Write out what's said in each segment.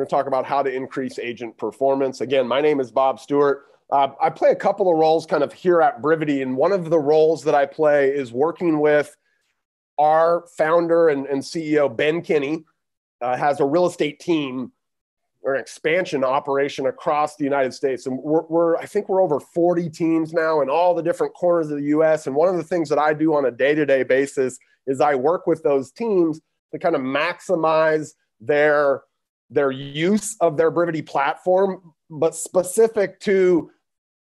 We're going to talk about how to increase agent performance. Again, my name is Bob Stewart. I play a couple of roles kind of here at Brivity, and one of the roles that I play is working with our founder and CEO, Ben Kinney, has a real estate team or an expansion operation across the United States. And I think we're over 40 teams now in all the different corners of the US. And one of the things that I do on a day-to-day basis is I work with those teams to kind of maximize their use of their Brivity platform, but specific to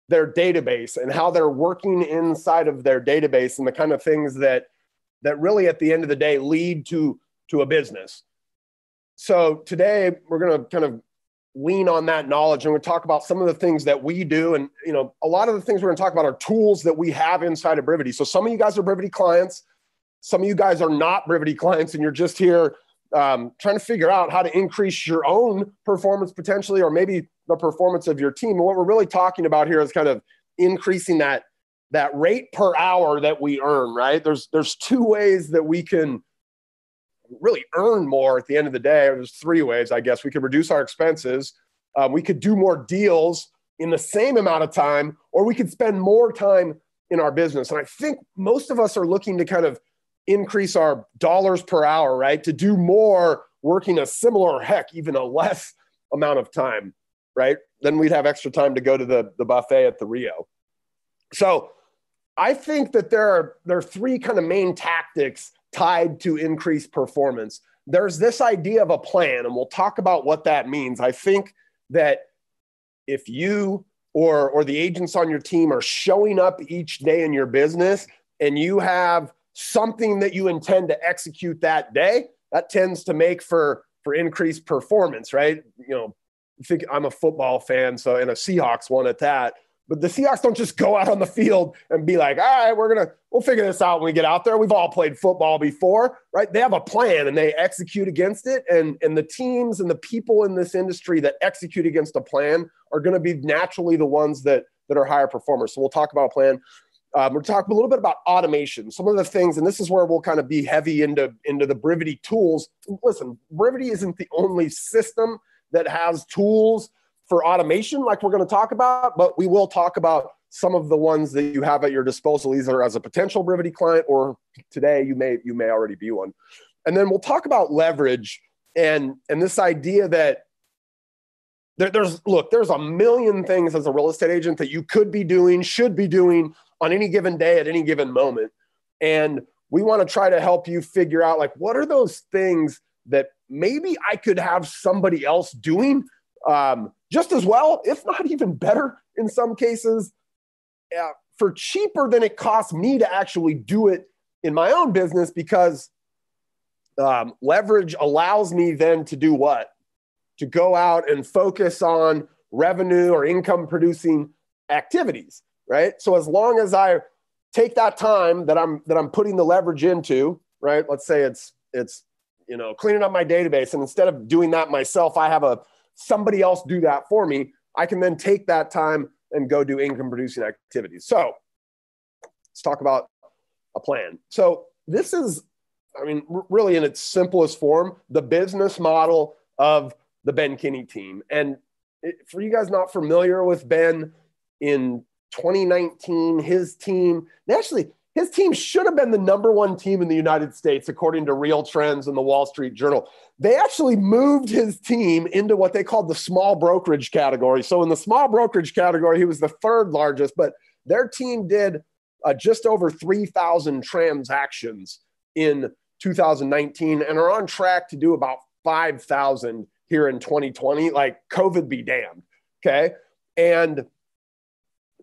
their database and how they're working inside of their database and the kind of things that really at the end of the day lead to a business. So today we're going to kind of lean on that knowledge, and we'll talk about some of the things that we do. And, you know, a lot of the things we're going to talk about are tools that we have inside of Brivity. So some of you guys are Brivity clients. Some of you guys are not Brivity clients, and you're just here trying to figure out how to increase your own performance potentially, or maybe the performance of your team. And what we're really talking about here is kind of increasing that rate per hour that we earn, right? There's two ways that we can really earn more at the end of the day. There's three ways, I guess. We could reduce our expenses. We could do more deals in the same amount of time, or we could spend more time in our business. And I think most of us are looking to kind of increase our dollars per hour, right? To do more working a similar, heck, even a less amount of time, right? Then we'd have extra time to go to the buffet at the Rio. So I think that there are three kind of main tactics tied to increased performance. There's this idea of a plan, and we'll talk about what that means. I think that if you or the agents on your team are showing up each day in your business and you have something that you intend to execute that day, that tends to make for increased performance, right? You know, I think I'm a football fan, so, and a Seahawks one at that. But the Seahawks don't just go out on the field and be like, all right, we'll figure this out when we get out there. We've all played football before, right? They have a plan and they execute against it. And the teams and the people in this industry that execute against a plan are going to be naturally the ones that are higher performers. So we'll talk about a plan. We'll talk a little bit about automation, some of the things, and this is where we'll kind of be heavy into the Brivity tools. Listen, Brivity isn't the only system that has tools for automation like we're going to talk about, but we will talk about some of the ones that you have at your disposal, either as a potential Brivity client or today you may already be one. And then we'll talk about leverage and this idea that there's a million things as a real estate agent that you could be doing, should be doing on any given day at any given moment. And we want to try to help you figure out, like, what are those things that maybe I could have somebody else doing just as well, if not even better in some cases, for cheaper than it costs me to actually do it in my own business, because leverage allows me then to do what? To go out and focus on revenue or income producing activities, right? So as long as I take that time that I'm putting the leverage into, right? Let's say it's you know, cleaning up my database, and instead of doing that myself, I have somebody else do that for me. I can then take that time and go do income producing activities. So let's talk about a plan. So this is, I mean, really in its simplest form, the business model of the Ben Kinney team. And for you guys not familiar with Ben, in 2019, his team should have been the #1 team in the United States, according to Real Trends and the Wall Street Journal. They actually moved his team into what they called the small brokerage category. So in the small brokerage category, he was the 3rd largest, but their team did just over 3,000 transactions in 2019 and are on track to do about 5,000 here in 2020, like COVID be damned, okay? And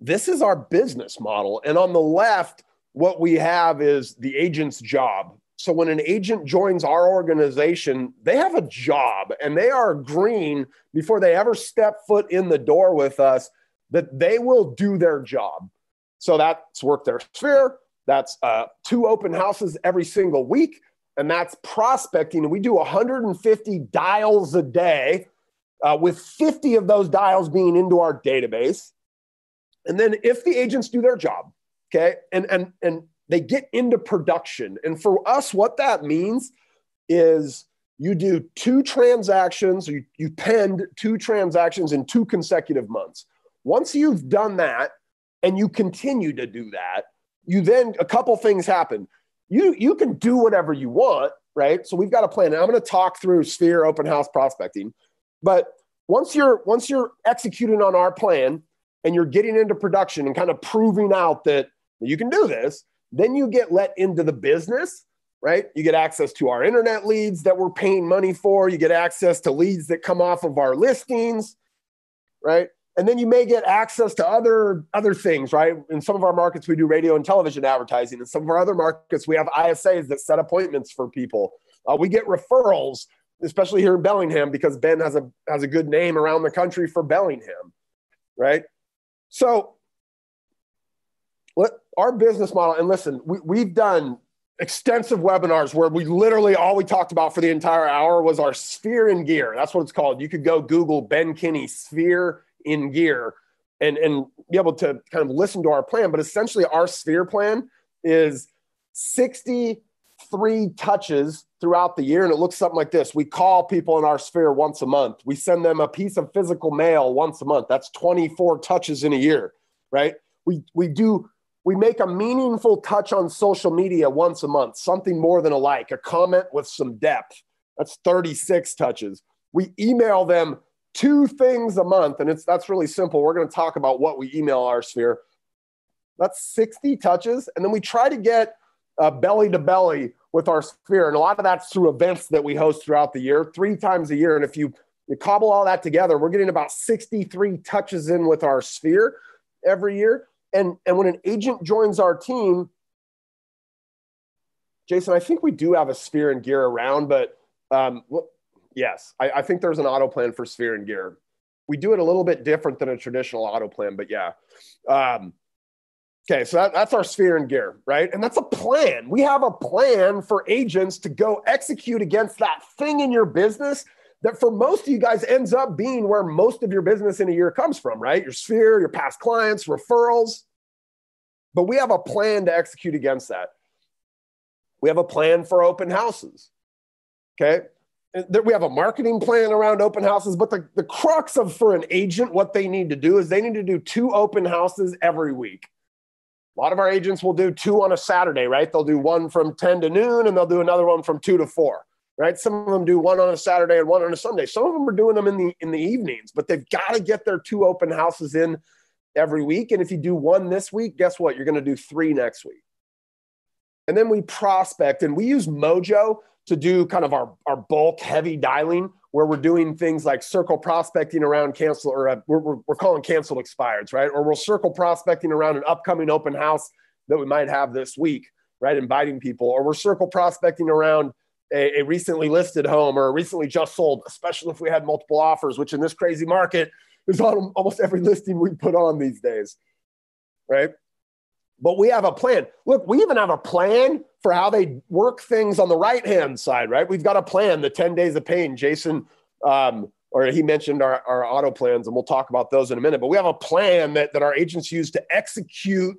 this is our business model. And on the left, what we have is the agent's job. So when an agent joins our organization, they have a job, and they are agreeing before they ever step foot in the door with us that they will do their job. So that's work their sphere. That's 2 open houses every single week. And that's prospecting. And we do 150 dials a day, with 50 of those dials being into our database. And then if the agents do their job, okay, and they get into production. And for us, what that means is you do two transactions, you penned two transactions in two consecutive months. Once you've done that and you continue to do that, you then, a couple things happen. You can do whatever you want, right? So we've got a plan. And I'm going to talk through Sphere open house prospecting. But once you're executing on our plan and you're getting into production and kind of proving out that you can do this, then you get let into the business, right? You get access to our internet leads that we're paying money for. You get access to leads that come off of our listings, right? And then you may get access to other things, right? In some of our markets, we do radio and television advertising. In some of our other markets, we have ISAs that set appointments for people. We get referrals, especially here in Bellingham, because Ben has a good name around the country for Bellingham, right? So our business model, and listen, we've done extensive webinars where we literally, all we talked about for the entire hour was our Sphere in Gear. That's what it's called. You could go Google Ben Kinney Sphere in Gear and be able to kind of listen to our plan. But essentially our Sphere plan is 63 touches throughout the year. And it looks something like this. We call people in our Sphere once a month. We send them a piece of physical mail once a month. That's 24 touches in a year, right? We make a meaningful touch on social media once a month, something more than a like, a comment with some depth. That's 36 touches. We email them two things a month, and that's really simple. We're going to talk about what we email our Sphere. That's 60 touches, and then we try to get belly to belly with our Sphere, and a lot of that's through events that we host throughout the year, 3 times a year, and if you cobble all that together, we're getting about 63 touches in with our Sphere every year, and when an agent joins our team, Jason, I think we do have a Sphere and Gear around, but yes, I think there's an auto plan for Sphere and Gear. We do it a little bit different than a traditional auto plan, but yeah. Okay, so that's our Sphere and Gear, right? And that's a plan. We have a plan for agents to go execute against that thing in your business that for most of you guys ends up being where most of your business in a year comes from, right? Your Sphere, your past clients, referrals. But we have a plan to execute against that. We have a plan for open houses, okay? We have a marketing plan around open houses, but the crux of for an agent, what they need to do is they need to do 2 open houses every week. A lot of our agents will do 2 on a Saturday, right? They'll do one from 10 to noon and they'll do another one from 2 to 4, right? Some of them do one on a Saturday and one on a Sunday. Some of them are doing them in the evenings, but they've got to get their 2 open houses in every week. And if you do 1 this week, guess what? You're going to do 3 next week. And then we prospect and we use Mojo to do kind of our bulk heavy dialing where we're doing things like circle prospecting around cancel or we're calling canceled expireds, right? Or we'll circle prospecting around an upcoming open house that we might have this week, right? Inviting people, or we're circle prospecting around a recently listed home or a recently just sold, especially if we had multiple offers, which in this crazy market is on almost every listing we put on these days, right? But we have a plan. Look, we even have a plan for how they work things on the right-hand side, right? We've got a plan, the 10 days of pain. Jason, or he mentioned our auto plans, and we'll talk about those in a minute. But we have a plan that our agents use to execute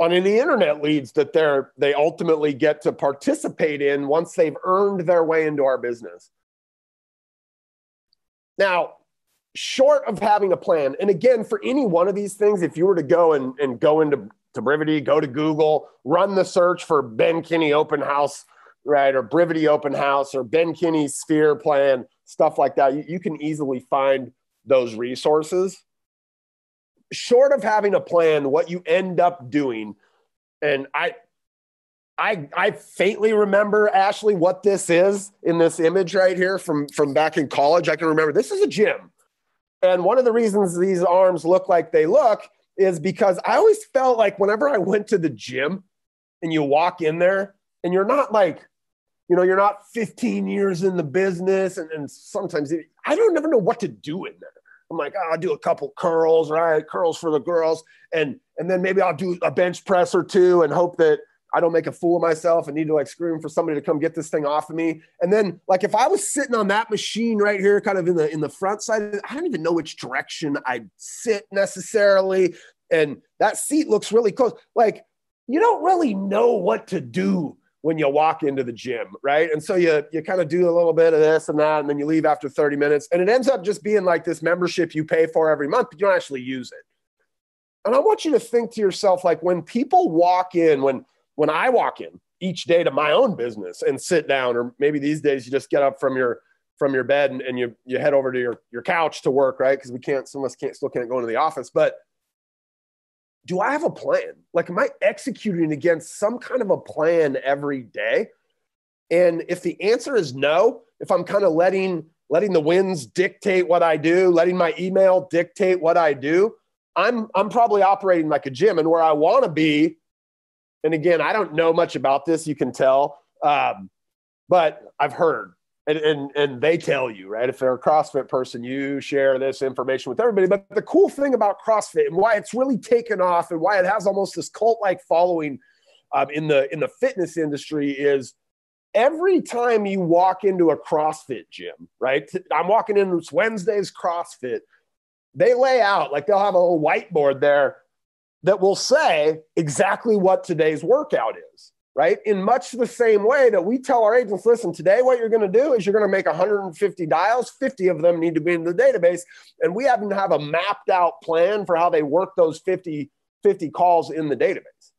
on any internet leads that they ultimately get to participate in once they've earned their way into our business. Now, short of having a plan, and again, for any one of these things, if you were to go and go into to Brivity, go to Google, run the search for Ben Kinney open house, right? Or Brivity open house or Ben Kinney Sphere plan, stuff like that. You can easily find those resources. Short of having a plan, what you end up doing, and I faintly remember, Ashley, what this is in this image right here from back in college. I can remember this is a gym. And one of the reasons these arms look like they look is because I always felt like whenever I went to the gym and you walk in there and you're not like, you know, you're not 15 years in the business. And sometimes I don't ever know what to do in there. I'm like, oh, I'll do a couple curls, right? Curls for the girls. And then maybe I'll do a bench press or two and hope that I don't make a fool of myself and need to like scream for somebody to come get this thing off of me. And then like, if I was sitting on that machine right here, kind of in the front side, I don't even know which direction I'd sit necessarily. And that seat looks really close. Like, you don't really know what to do when you walk into the gym, right? And so you kind of do a little bit of this and that, and then you leave after 30 minutes. And it ends up just being like this membership you pay for every month, but you don't actually use it. And I want you to think to yourself, like when people walk in, when I walk in each day to my own business and sit down, or maybe these days you just get up from your bed and you head over to your couch to work, right? Because some of us still can't go into the office. But do I have a plan? Like, am I executing against some kind of a plan every day? And if the answer is no, if I'm kind of letting the winds dictate what I do, letting my email dictate what I do, I'm probably operating like a gym. And where I want to be, and again, I don't know much about this, you can tell, but I've heard. And they tell you, right? If they're a CrossFit person, you share this information with everybody. But the cool thing about CrossFit and why it's really taken off and why it has almost this cult-like following in the fitness industry is every time you walk into a CrossFit gym, right? I'm walking in, it's Wednesday's CrossFit. They lay out, like they'll have a little whiteboard there that will say exactly what today's workout is. Right? In much the same way that we tell our agents, listen, today what you're going to do is you're going to make 150 dials, 50 of them need to be in the database. And we happen to have a mapped out plan for how they work those 50 calls in the database.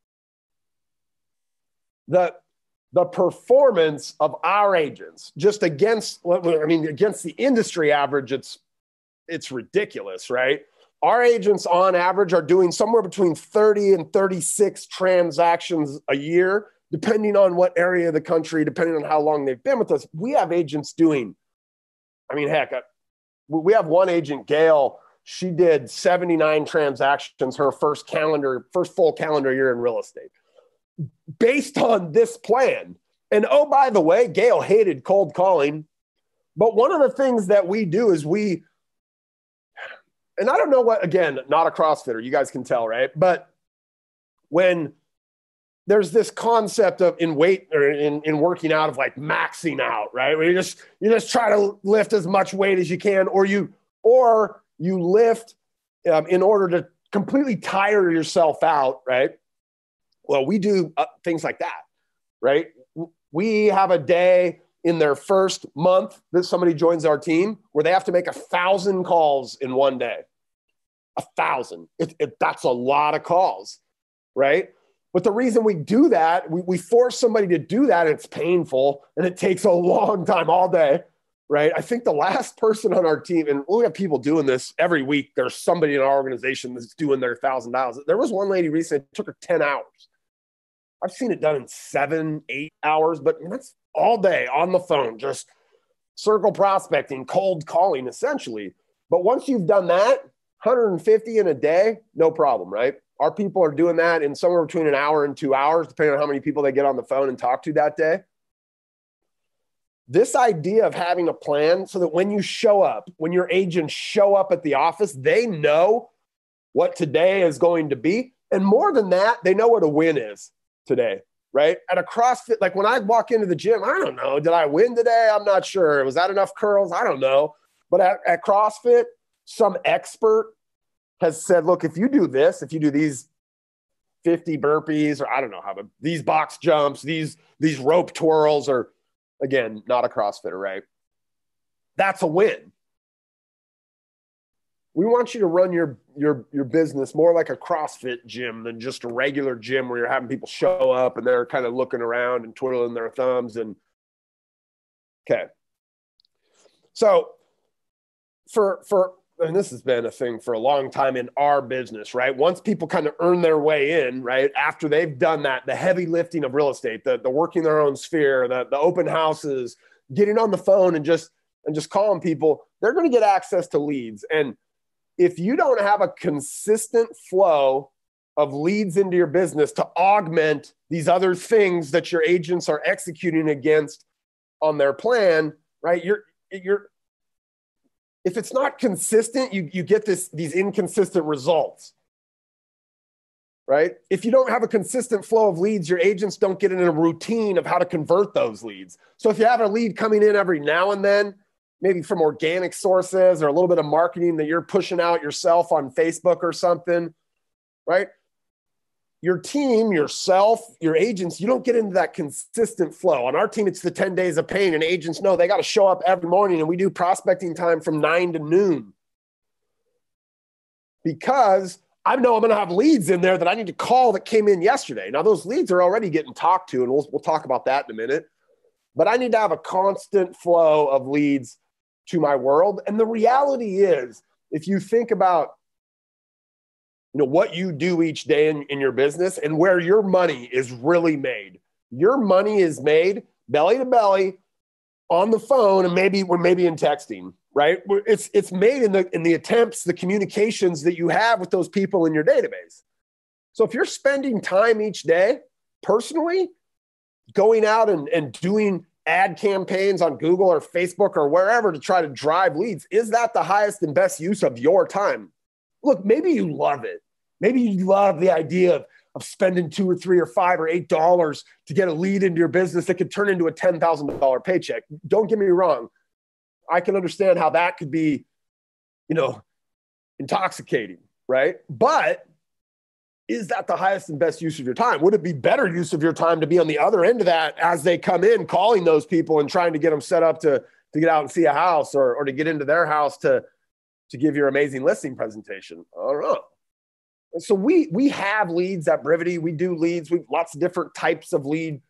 The performance of our agents just against the industry average, it's ridiculous, right? Our agents on average are doing somewhere between 30 and 36 transactions a year, depending on what area of the country, depending on how long they've been with us. We have agents doing, we have one agent, Gail, she did 79 transactions her first full calendar year in real estate based on this plan. And oh, by the way, Gail hated cold calling. But one of the things that we do is and I don't know what, again, not a CrossFitter, you guys can tell, right? But when there's this concept of in weight or in working out of like maxing out, right? Where you just try to lift as much weight as you can, or you lift in order to completely tire yourself out, right? Well, we do things like that, right? We have a day in their first month that somebody joins our team where they have to make 1,000 calls in one day. 1,000. That's a lot of calls, right? But the reason we do that, we force somebody to do that, it's painful, and it takes a long time, all day, right? I think the last person on our team, and we have people doing this every week, there's somebody in our organization that's doing their 1,000 dials. There was one lady recently, it took her 10 hours. I've seen it done in 7, 8 hours, but that's all day on the phone, just circle prospecting, cold calling, essentially. But once you've done that, 150 in a day, no problem, right? Our people are doing that in somewhere between an hour and 2 hours, depending on how many people they get on the phone and talk to that day. This idea of having a plan so that when you show up, when your agents show up at the office, they know what today is going to be. And more than that, they know what a win is today. Right? At a CrossFit, like when I walk into the gym, I don't know. Did I win today? I'm not sure. Was that enough curls? I don't know. But at CrossFit, some expert has said, look, if you do this, if you do these 50 burpees, or I don't know how, but these box jumps, these rope twirls, or again, not a CrossFitter, right? That's a win. We want you to run your business more like a CrossFit gym than just a regular gym where you're having people show up and they're kind of looking around and twiddling their thumbs. And okay. So and this has been a thing for a long time in our business, right? Once people kind of earn their way in, right? After they've done that, the heavy lifting of real estate, the working their own sphere, the open houses, getting on the phone and just calling people, they're going to get access to leads. And if you don't have a consistent flow of leads into your business to augment these other things that your agents are executing against on their plan, right? If it's not consistent, you get these inconsistent results, right? If you don't have a consistent flow of leads, your agents don't get in a routine of how to convert those leads. So if you have a lead coming in every now and then, maybe from organic sources or a little bit of marketing that you're pushing out yourself on Facebook or something, right? your team, yourself, your agents, you don't get into that consistent flow. On our team, it's the 10 days of pain, and agents know they got to show up every morning, and we do prospecting time from 9 to noon because I know I'm going to have leads in there that I need to call that came in yesterday. Now, those leads are already getting talked to, and we'll talk about that in a minute, but I need to have a constant flow of leads to my world. And the reality is, if you think about what you do each day in your business and where your money is really made. Your money is made belly to belly on the phone and maybe in texting, right? It's made in the attempts, the communications that you have with those people in your database. So if you're spending time each day personally, going out and doing ad campaigns on Google or Facebook or wherever to try to drive leads, is that the highest and best use of your time? Look, maybe you love it. Maybe you love the idea of spending $2 or $3 or $5 or $8 to get a lead into your business that could turn into a $10,000 paycheck. Don't get me wrong. I can understand how that could be, intoxicating, right? But is that the highest and best use of your time? Would it be better use of your time to be on the other end of that as they come in, calling those people and trying to get them set up to get out and see a house or to get into their house to give your amazing listing presentation? I don't know. So we have leads at Brivity. We do leads. We've lots of different types of lead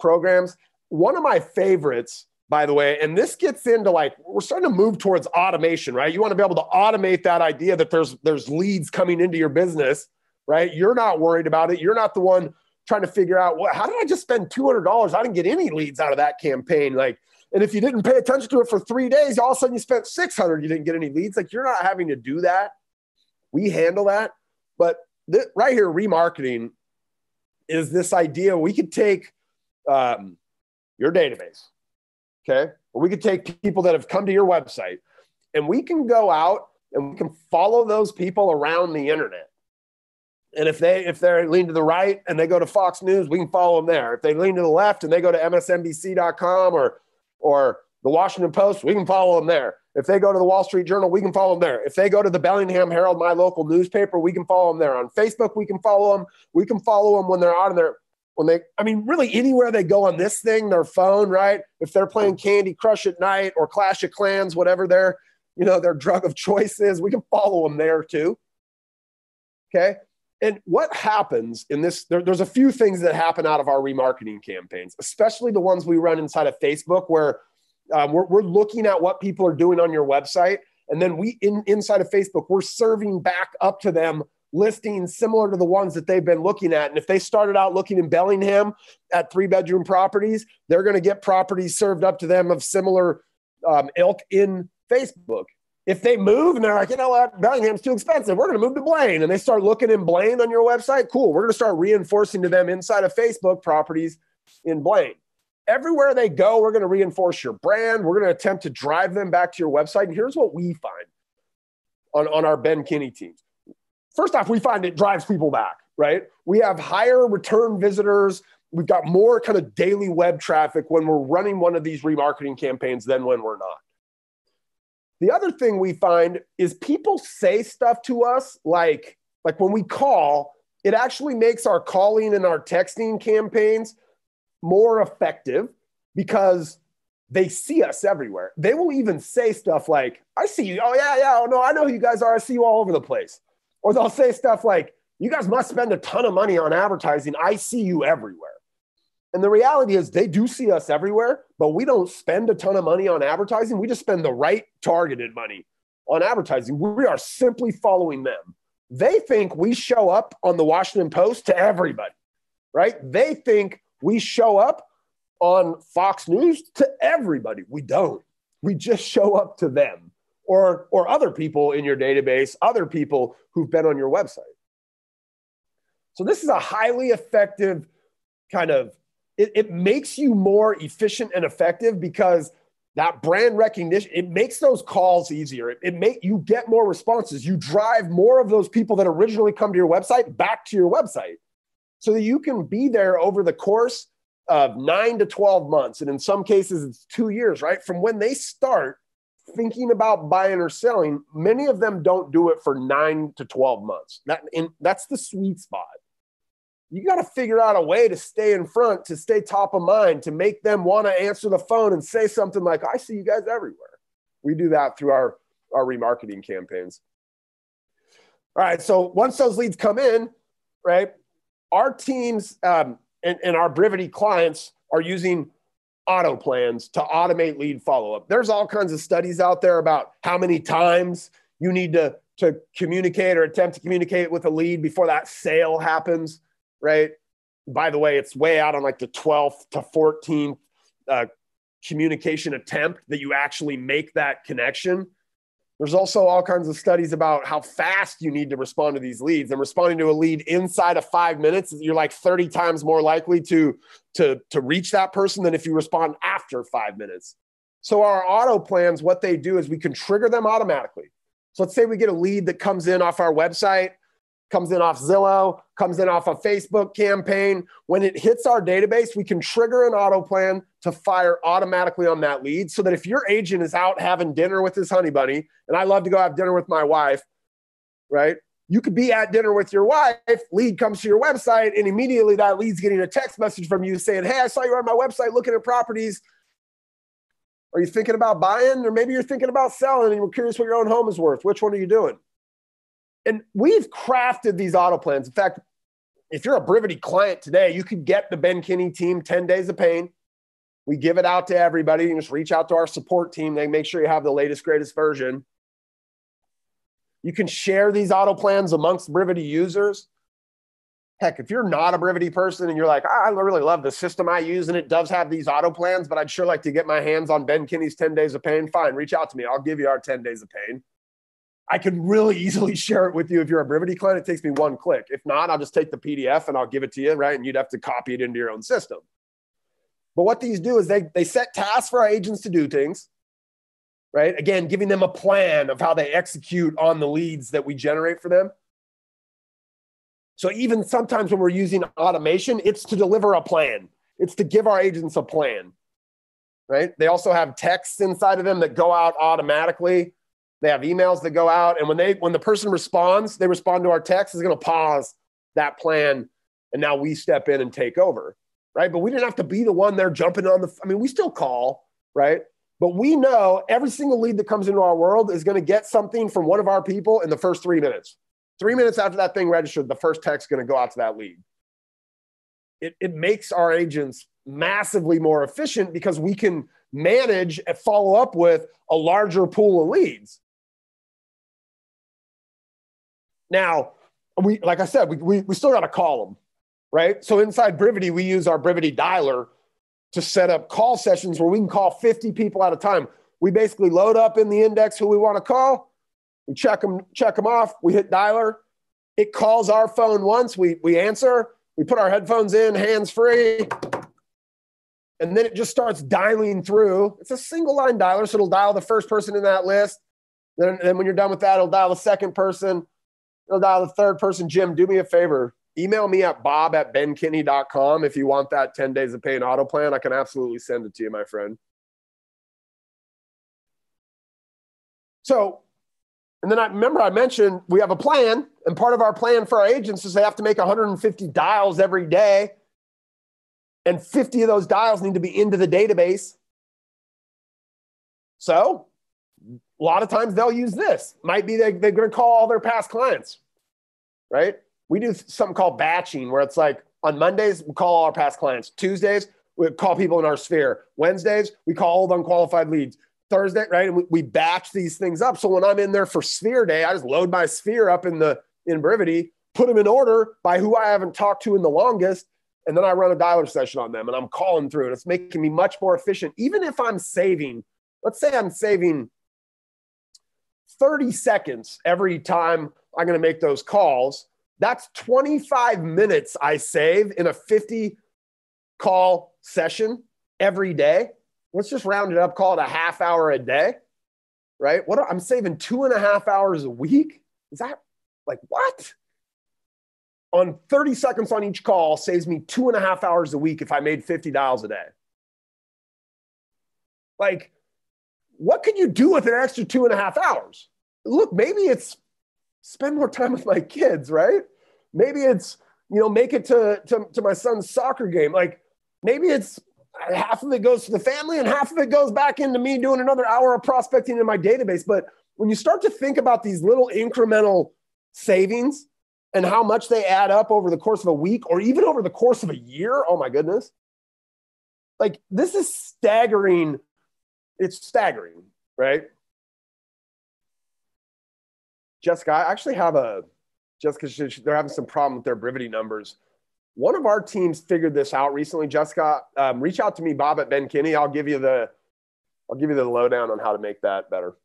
programs. One of my favorites, by the way, and this gets into we're starting to move towards automation, right? You want to be able to automate that idea that there's leads coming into your business, right? You're not worried about it. You're not the one trying to figure out, how did I just spend $200? I didn't get any leads out of that campaign. And if you didn't pay attention to it for 3 days, all of a sudden you spent $600, you didn't get any leads. You're not having to do that. We handle that. But right here, remarketing is this idea. We could take your database, okay? Or we could take people that have come to your website, and we can go out and we can follow those people around the internet. And if they lean to the right and they go to Fox News, we can follow them there. If they lean to the left and they go to MSNBC.com or the Washington Post, we can follow them there. If they go to the Wall Street Journal, we can follow them there. If they go to the Bellingham Herald, my local newspaper, we can follow them there. On Facebook, we can follow them. We can follow them when they're out of there. Really anywhere they go on this thing, their phone, right? If they're playing Candy Crush at night or Clash of Clans, whatever their drug of choice is, we can follow them there too. Okay. And what happens in this, there's a few things that happen out of our remarketing campaigns, especially the ones we run inside of Facebook, where we're looking at what people are doing on your website. And then inside of Facebook, we're serving back up to them listings similar to the ones that they've been looking at. And if they started out looking in Bellingham at 3-bedroom properties, they're going to get properties served up to them of similar ilk in Facebook. If they move and they're like, what, Bellingham's too expensive, we're going to move to Blaine. And they start looking in Blaine on your website, cool. We're going to start reinforcing to them inside of Facebook properties in Blaine. Everywhere they go, we're going to reinforce your brand. We're going to attempt to drive them back to your website. And here's what we find on our Ben Kinney teams. First off, we find it drives people back, right? We have higher return visitors. We've got more kind of daily web traffic when we're running one of these remarketing campaigns than when we're not. The other thing we find is people say stuff to us like when we call, it actually makes our calling and our texting campaigns more effective because they see us everywhere. They will even say stuff like, I see you. Oh, yeah. Oh, no, I know who you guys are. I see you all over the place. Or they'll say stuff like, you guys must spend a ton of money on advertising. I see you everywhere. And the reality is they do see us everywhere, but we don't spend a ton of money on advertising. We just spend the right targeted money on advertising. We are simply following them. They think we show up on the Washington Post to everybody, right? They think we show up on Fox News to everybody. We don't. We just show up to them or other people in your database, other people who've been on your website. So this is a highly effective kind of, It makes you more efficient and effective because that brand recognition, it makes those calls easier. You get more responses. You drive more of those people that originally come to your website back to your website so that you can be there over the course of 9 to 12 months. And in some cases, it's 2 years, right? From when they start thinking about buying or selling, many of them don't do it for 9 to 12 months. That's the sweet spot. you got to figure out a way to stay in front, to stay top of mind, to make them want to answer the phone and say something like, I see you guys everywhere. We do that through our remarketing campaigns. All right. So once those leads come in, right, our teams and our Brivity clients are using auto plans to automate lead follow-up. There's all kinds of studies out there about how many times you need to communicate or attempt to communicate with a lead before that sale happens, right? By the way, it's way out on like the 12th to 14th communication attempt that you actually make that connection. There's also all kinds of studies about how fast you need to respond to these leads, and responding to a lead inside of 5 minutes, you're like 30 times more likely to reach that person than if you respond after 5 minutes. So our auto plans, what they do is we can trigger them automatically. So let's say we get a lead that comes in off our website, comes in off Zillow, comes in off a Facebook campaign. When it hits our database, we can trigger an auto plan to fire automatically on that lead, so that if your agent is out having dinner with his honey bunny, and I love to go have dinner with my wife, right? You could be at dinner with your wife, lead comes to your website, and immediately that lead's getting a text message from you saying, hey, I saw you were on my website looking at properties. Are you thinking about buying? Or maybe you're thinking about selling and you're curious what your own home is worth. Which one are you doing? And we've crafted these auto plans. In fact, if you're a Brivity client today, you could get the Ben Kinney team 10 days of pain. We give it out to everybody. You just reach out to our support team. They make sure you have the latest, greatest version. You can share these auto plans amongst Brivity users. Heck, if you're not a Brivity person and you're like, I really love the system I use and it does have these auto plans, but I'd sure like to get my hands on Ben Kinney's 10 days of pain, fine, reach out to me. I'll give you our 10 days of pain. I can really easily share it with you. If you're a Brivity client, it takes me one click. If not, I'll just take the PDF and I'll give it to you, right? And you'd have to copy it into your own system. But what these do is they set tasks for our agents to do things, right? Again, giving them a plan of how they execute on the leads that we generate for them. So even sometimes when we're using automation, it's to deliver a plan. It's to give our agents a plan, right? They also have texts inside of them that go out automatically. They have emails that go out, and when the person responds, they respond to our text, is going to pause that plan, and now we step in and take over, right? But we didn't have to be the one there jumping on the, I mean, we still call, right? But we know every single lead that comes into our world is going to get something from one of our people in the first 3 minutes. 3 minutes after that thing registered, the first text is going to go out to that lead. It makes our agents massively more efficient because we can manage and follow up with a larger pool of leads. Now, like I said, we still got to call them, right? So inside Brivity, we use our Brivity dialer to set up call sessions where we can call 50 people at a time. We basically load up in the index who we want to call. We check them off. We hit dialer. It calls our phone once. We answer. We put our headphones in, hands-free. And then it just starts dialing through. It's a single line dialer, so it'll dial the first person in that list. Then when you're done with that, it'll dial the second person. It'll dial the third person. Jim, do me a favor. Email me at bob@benkinney.com if you want that 10 days of pain auto plan. I can absolutely send it to you, my friend. So, and then I mentioned we have a plan, and part of our plan for our agents is they have to make 150 dials every day, and 50 of those dials need to be into the database. So a lot of times they'll use this. Might be they're going to call all their past clients, right? We do something called batching, where it's like on Mondays, we call all our past clients. Tuesdays, we call people in our sphere. Wednesdays, we call old unqualified leads. Thursday, right? And we batch these things up. So when I'm in there for sphere day, I just load my sphere up in Brivity, put them in order by who I haven't talked to in the longest, and then I run a dialer session on them, and I'm calling through, and it's making me much more efficient. Even if I'm saving, let's say I'm saving 30 seconds every time I'm going to make those calls, that's 25 minutes I save in a 50 call session every day. Let's just round it up, call it a half hour a day, right? I'm saving 2.5 hours a week. Is that like what? On 30 seconds on each call saves me 2.5 hours a week if I made 50 dials a day. Like, what can you do with an extra 2.5 hours? Look, maybe it's spend more time with my kids, right? Maybe it's you know, make it to my son's soccer game. Like maybe it's half of it goes to the family and half of it goes back into me doing another hour of prospecting in my database. But when you start to think about these little incremental savings and how much they add up over the course of a week or even over the course of a year, oh my goodness. Like this is staggering. It's staggering, right? Jessica, I actually have they're having some problem with their Brivity numbers. One of our teams figured this out recently. Jessica, reach out to me, Bob at Ben Kinney. I'll give you the lowdown on how to make that better.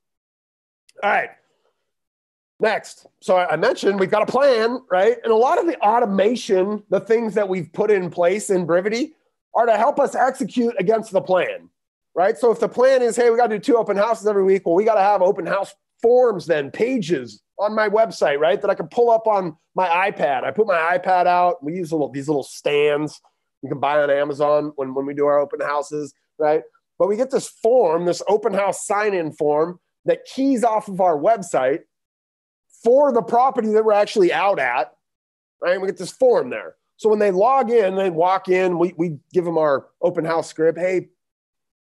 All right, next. So I mentioned we've got a plan, right? And a lot of the automation, the things that we've put in place in Brivity are to help us execute against the plan, right? So if the plan is, hey, we got to do 2 open houses every week, well, we got to have open house forms then, pages on my website, right? That I can pull up on my iPad. I put my iPad out. We use these little stands you can buy on Amazon when we do our open houses, right? But we get this form, this open house sign-in form that keys off of our website for the property that we're actually out at, right? We get this form there. So when they log in, they walk in, we give them our open house script. Hey,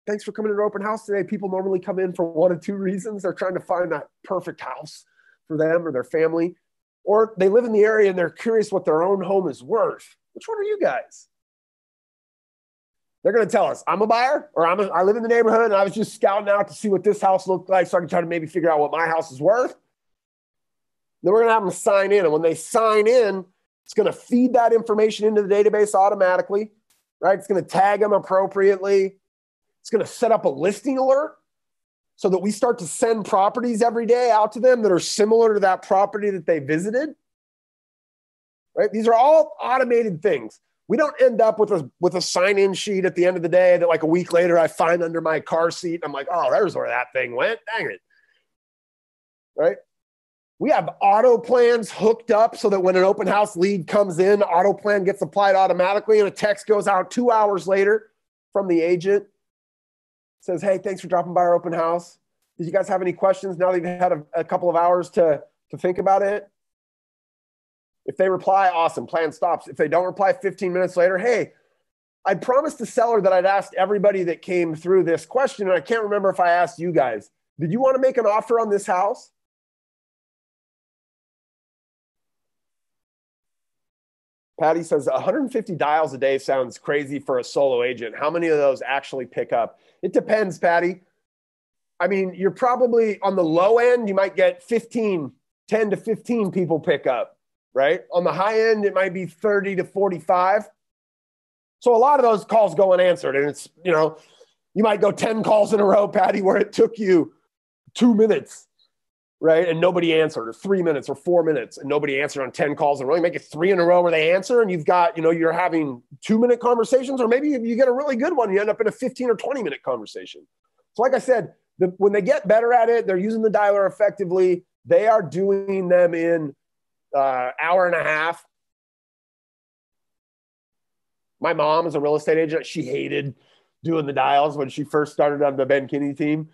thanks for coming to our open house today. People normally come in for one of two reasons. They're trying to find that perfect house for them or their family, or they live in the area and they're curious what their own home is worth. Which one are you guys? They're going to tell us, I'm a buyer, or I live in the neighborhood and I was just scouting out to see what this house looked like so I can try to maybe figure out what my house is worth. Then we're going to have them sign in. And when they sign in, it's going to feed that information into the database automatically, right? It's going to tag them appropriately. It's going to set up a listing alert so that we start to send properties every day out to them that are similar to that property that they visited, right? These are all automated things. We don't end up with a sign-in sheet at the end of the day that like a week later I find under my car seat. And I'm like, oh, there's where that thing went. Dang it, right? We have auto plans hooked up so that when an open house lead comes in, auto plan gets applied automatically and a text goes out 2 hours later from the agent. Says, hey, thanks for dropping by our open house. Did you guys have any questions now that you've had a couple of hours to think about it? If they reply, awesome, plan stops. If they don't reply 15 minutes later, hey, I promised the seller that I'd asked everybody that came through this question, and I can't remember if I asked you guys, did you want to make an offer on this house? Patty says 150 dials a day sounds crazy for a solo agent. How many of those actually pick up? It depends, Patty. I mean, you're probably on the low end, you might get 10 to 15 people pick up, right? On the high end, it might be 30 to 45. So a lot of those calls go unanswered. And it's, you know, you might go 10 calls in a row, Patty, where it took you 2 minutes, right? And nobody answered, or 3 minutes or 4 minutes, and nobody answered on 10 calls in a row. You make it 3 in a row where they answer, and you've got, you know, you're having 2-minute conversations, or maybe you get a really good one, you end up in a 15 or 20-minute conversation. So like I said, when they get better at it, they're using the dialer effectively. They are doing them in hour and a half. My mom is a real estate agent. She hated doing the dials when she first started on the Ben Kinney team.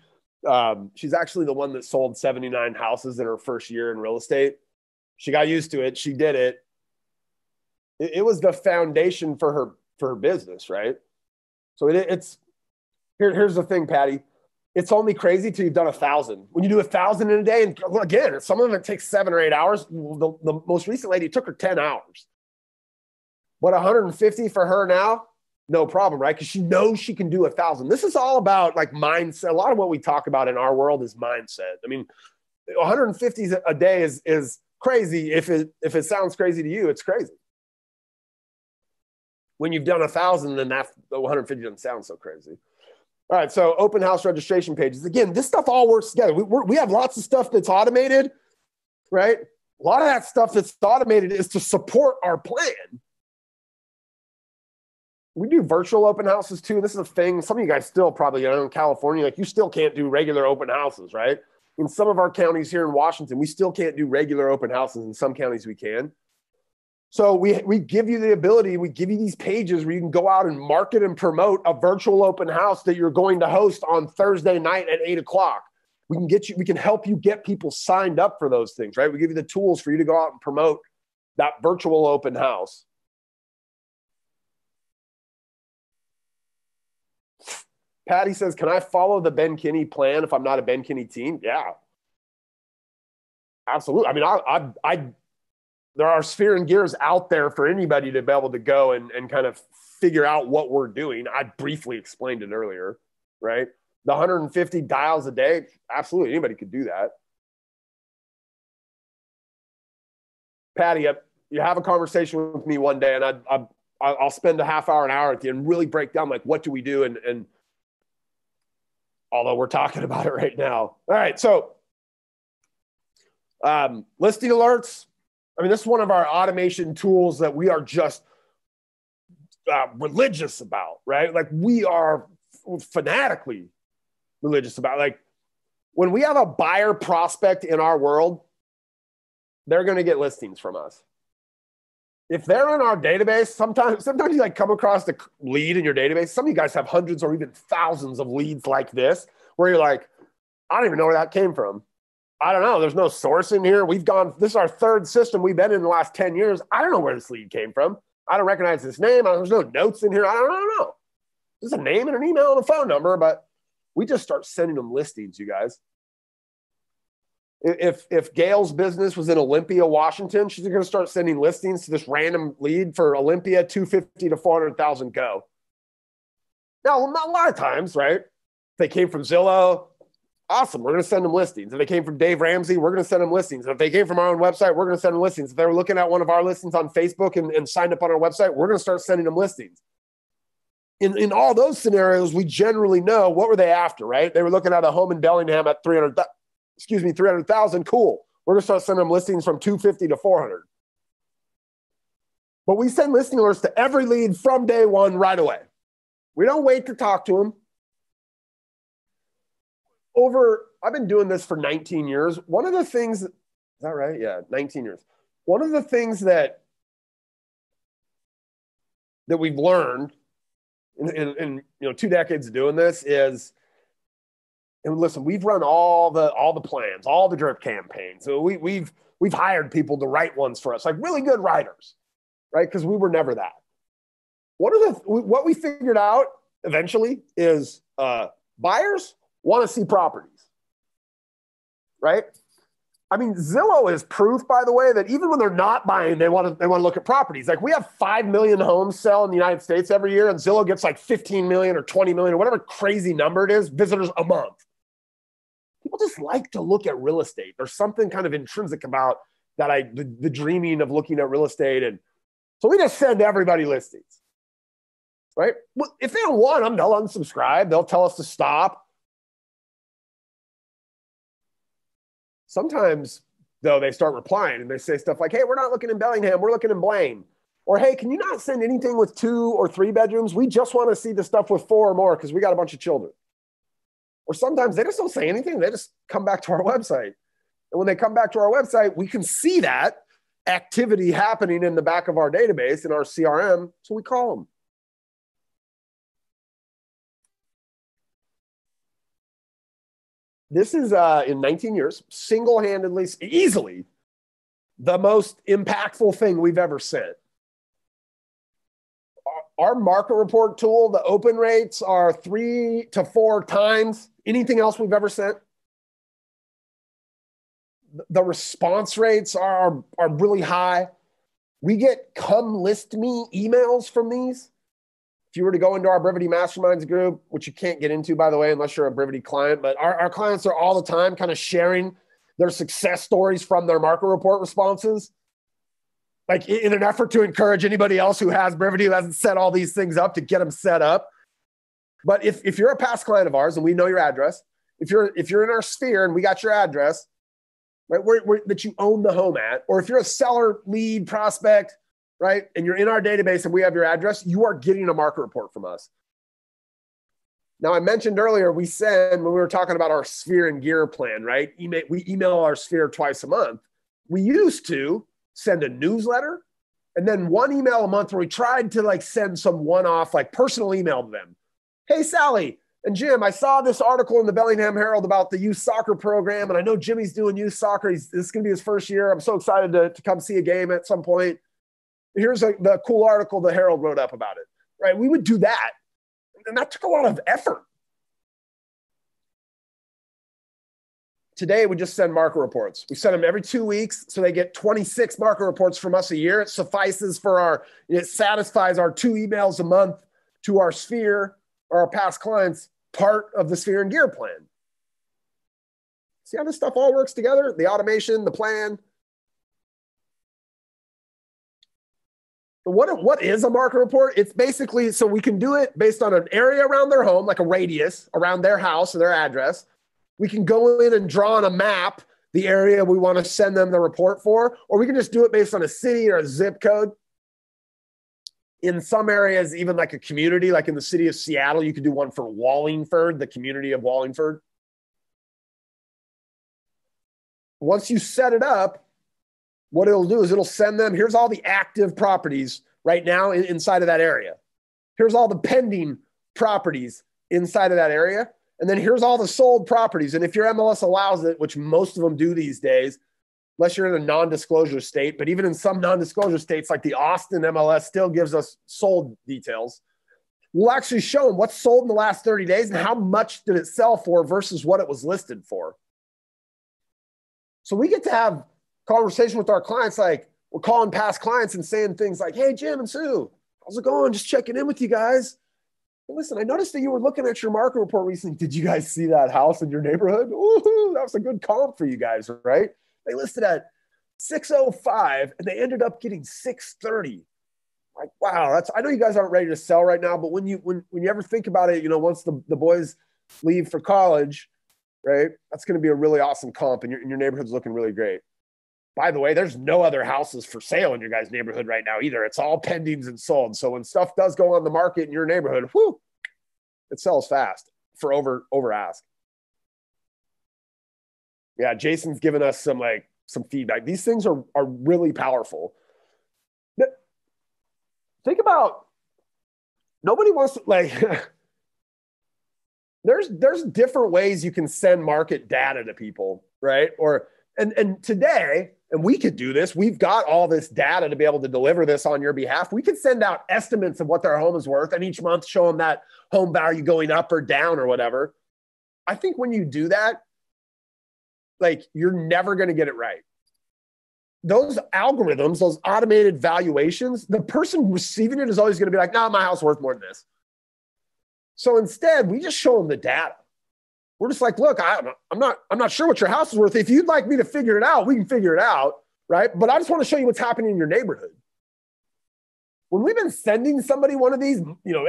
She's actually the one that sold 79 houses in her first year in real estate. She got used to it. She did it. It was the foundation for her business, right? So here's the thing, Patty. It's only crazy till you've done 1,000. When you do 1,000 in a day, and again, some of them it takes 7 or 8 hours. The most recent lady took her 10 hours. But 150 for her now? No problem, right? Because she knows she can do 1,000. This is all about like mindset. A lot of what we talk about in our world is mindset. I mean, 150 a day is crazy. If it sounds crazy to you, it's crazy. When you've done 1,000, then that 150 doesn't sound so crazy. All right, so open house registration pages. Again, this stuff all works together. We have lots of stuff that's automated, right? A lot of that stuff that's automated is to support our plan. We do virtual open houses too. This is a thing. Some of you guys still probably, you know, in California, like you still can't do regular open houses, right? In some of our counties here in Washington, we still can't do regular open houses. In some counties we can. So we give you the ability, we give you these pages where you can go out and market and promote a virtual open house that you're going to host on Thursday night at 8 o'clock. We can help you get people signed up for those things, right? We give you the tools for you to go out and promote that virtual open house. Patty says, can I follow the Ben Kinney plan if I'm not a Ben Kinney team? Yeah, absolutely. I mean, there are sphere and gears out there for anybody to be able to go and kind of figure out what we're doing. I briefly explained it earlier, right? The 150 dials a day, absolutely anybody could do that. Patty, you have a conversation with me one day, and I'll spend a half hour, an hour at the end, really break down, like, what do we do? And although we're talking about it right now. All right, so listing alerts. I mean, this is one of our automation tools that we are just religious about, right? Like, we are fanatically religious about. Like, when we have a buyer prospect in our world, they're going to get listings from us. If they're in our database, sometimes you like come across the lead in your database. Some of you guys have hundreds or even thousands of leads like this, where you're like, I don't even know where that came from. I don't know. There's no source in here. This is our third system we've been in the last 10 years. I don't know where this lead came from. I don't recognize this name. There's no notes in here. I don't know. There's a name and an email and a phone number, but we just start sending them listings, you guys. If Gail's business was in Olympia, Washington, she's going to start sending listings to this random lead for Olympia, 250 to 400,000 go. Now, not a lot of times, right? If they came from Zillow, awesome, we're going to send them listings. If they came from Dave Ramsey, we're going to send them listings. If they came from our own website, we're going to send them listings. If they were looking at one of our listings on Facebook and signed up on our website, we're going to start sending them listings. In all those scenarios, we generally know what were they after, right? They were looking at a home in Bellingham at 300,000, cool. We're going to start sending them listings from 250 to 400. But we send listing alerts to every lead from day one right away. We don't wait to talk to them. I've been doing this for 19 years. One of the things, is that right? Yeah, 19 years. One of the things that we've learned in 2 decades of doing this is, and listen, we've run all the plans, all the drip campaigns. So we've hired people to write ones for us, like really good writers, right? Because we were never that. What we figured out eventually is buyers want to see properties, right? I mean, Zillow is proof, by the way, that even when they're not buying, they want to look at properties. Like, we have 5 million homes sell in the United States every year, and Zillow gets like 15 million or 20 million or whatever crazy number it is, visitors a month. People just like to look at real estate. There's something kind of intrinsic about that, the dreaming of looking at real estate. And so we just send everybody listings, right? Well, if they don't want them, they'll unsubscribe. They'll tell us to stop. Sometimes, though, they start replying and they say stuff like, hey, we're not looking in Bellingham. We're looking in Blaine. Or, hey, can you not send anything with 2 or 3 bedrooms? We just want to see the stuff with 4 or more because we got a bunch of children. Or sometimes they just don't say anything. They just come back to our website. And when they come back to our website, we can see that activity happening in the back of our database, in our CRM, so we call them. This is, in 19 years, single-handedly, easily, the most impactful thing we've ever sent. Our market report tool, the open rates are 3 to 4 times anything else we've ever sent. The response rates are really high. We get come list me emails from these. If you were to go into our Brivity Masterminds group, which you can't get into, by the way, unless you're a Brivity client, but our clients are all the time kind of sharing their success stories from their market report responses, like in an effort to encourage anybody else who has Brivity, who hasn't set all these things up, to get them set up. But if you're a past client of ours and we know your address, if you're in our sphere and we got your address, right, where that you own the home at, or if you're a seller, lead, prospect, right? And you're in our database and we have your address, you are getting a market report from us. Now, I mentioned earlier, when we were talking about our sphere and gear plan, right? We email our sphere twice a month. We used to send a newsletter and then one email a month where we tried to like send some one-off, like personal email to them. Hey, Sally and Jim, I saw this article in the Bellingham Herald about the youth soccer program. And I know Jimmy's doing youth soccer. This is going to be his first year. I'm so excited to come see a game at some point. Here's the cool article the Herald wrote up about it, right? We would do that. And that took a lot of effort Today, we just send market reports. We send them every 2 weeks, so they get 26 market reports from us a year. It suffices for it satisfies our 2 emails a month to our sphere or our past clients, part of the Sphere and Gear plan. See how this stuff all works together? The automation, the plan. But what is a market report? It's basically, so we can do it based on an area around their home, like a radius around their house or their address. We can go in and draw on a map the area we want to send them the report for, or we can just do it based on a city or a zip code. In some areas, even like a community, like in the city of Seattle, you could do one for Wallingford, the community of Wallingford. Once you set it up, what it'll do is it'll send them, here's all the active properties right now inside of that area. Here's all the pending properties inside of that area. And then here's all the sold properties. And if your MLS allows it, which most of them do these days, unless you're in a non-disclosure state, but even in some non-disclosure states, like the Austin MLS still gives us sold details. We'll actually show them what's sold in the last 30 days and how much did it sell for versus what it was listed for. So we get to have conversation with our clients, like we're calling past clients and saying things like, hey, Jim and Sue, how's it going? Just checking in with you guys. Listen, I noticed that you were looking at your market report recently. Did you guys see that house in your neighborhood? Ooh, that was a good comp for you guys, right? They listed at 605 and they ended up getting 630. Like, wow, that's, I know you guys aren't ready to sell right now, but when you ever think about it, you know, once the boys leave for college, right, that's going to be a really awesome comp and your neighborhood's looking really great. By the way, there's no other houses for sale in your guys' neighborhood right now either. It's all pendings and sold. So when stuff does go on the market in your neighborhood, whew, it sells fast for over ask. Yeah, Jason's given us some feedback. These things are really powerful. Think about, nobody wants to, there's different ways you can send market data to people, right? And today, and we could do this, we've got all this data to be able to deliver this on your behalf. We could send out estimates of what their home is worth and each month show them that home value going up or down or whatever. I think when you do that, you're never going to get it right. Those algorithms, those automated valuations, the person receiving it is always going to be like, nah, my house is worth more than this. So instead, we just show them the data. We're just like, look, I'm not sure what your house is worth. If you'd like me to figure it out, we can figure it out, right? But I just want to show you what's happening in your neighborhood. When we've been sending somebody one of these,